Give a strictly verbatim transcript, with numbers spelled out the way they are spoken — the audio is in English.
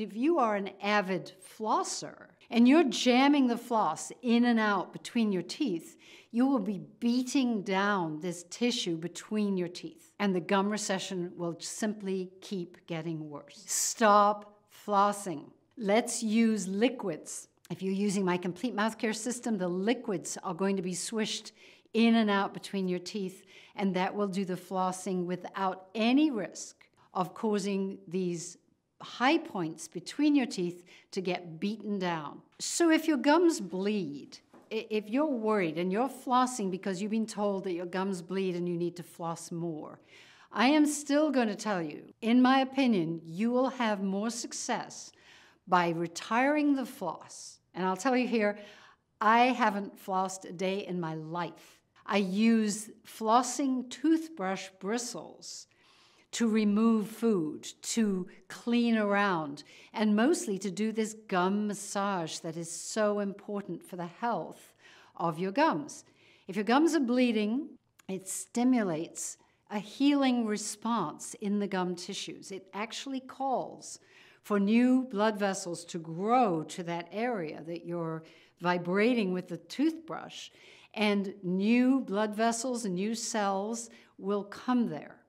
if you are an avid flosser and you're jamming the floss in and out between your teeth, you will be beating down this tissue between your teeth, and the gum recession will simply keep getting worse. Stop flossing. Let's use liquids. If you're using my Complete Mouth Care System, the liquids are going to be swished in and out between your teeth, and that will do the flossing without any risk of causing these high points between your teeth to get beaten down. So if your gums bleed, if you're worried and you're flossing because you've been told that your gums bleed and you need to floss more, I am still going to tell you, in my opinion, you will have more success by retiring the floss. And I'll tell you here, I haven't flossed a day in my life. I use flossing toothbrush bristles to remove food, to clean around, and mostly to do this gum massage that is so important for the health of your gums. If your gums are bleeding, it stimulates a healing response in the gum tissues. It actually calls for new blood vessels to grow to that area that you're vibrating with the toothbrush, and new blood vessels and new cells will come there.